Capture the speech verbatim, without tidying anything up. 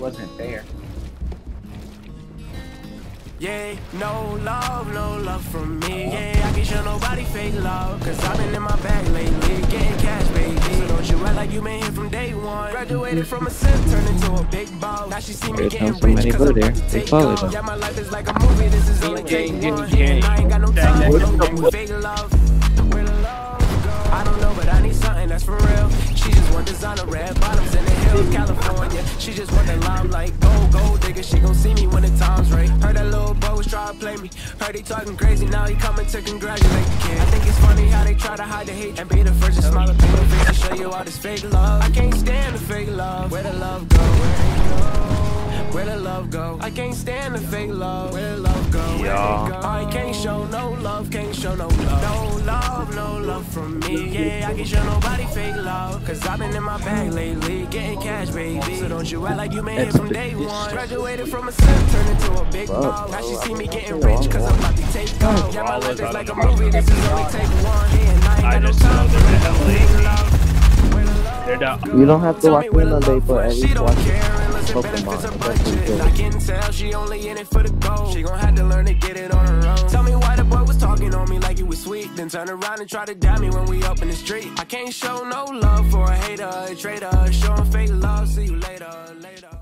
wasn't there. Yeah, no love, no love from me. Yeah, I can show nobody fake love, cause I've been in my bag lately, getting cash, baby. So don't you act like you been here from day one. Graduated from a sim, turned into a big ball. Now she see me getting rich, cause I'm about to take off. Yeah, my life is like a movie, this is only day one. I ain't got no time, no fake love. Where the love go? I don't know, but I need something that's for real. She just want designer red bottoms in the hills, California. She just want that limelight, gold, gold digger. She gon' see me when the time's right. Heard that little bro was try to play me. Heard he talking crazy, now he coming to congratulate the kid. I think it's funny how they try to hide the hate and be the first to smile up in your face and show you all this fake love. I can't stand the fake love. Where the love go? Where the love go? I can't stand the fake love. Where the love go? Yeah. I can't show no love, can't show no love. No love, no love from me. Yeah, I can't show nobody fake love, cause I've been in my bag lately, getting cash, baby. So don't you act like you made it from day one. Graduated from a sim, turned into a big ball. Now she see me getting rich, cause I'm about to take off. Yeah, my life is like a movie, this is only take one. Yeah, I just know they're the L A. You don't have to watch them all day, but at least watch it. I can tell she only in it for the gold. She gon' have to learn to get it on her own. Tell me why the boy was talking on me like it was sweet, then turn around and try to dab me when we up in the street. I can't show no love for a hater, a traitor, showing fake love. See you later, later.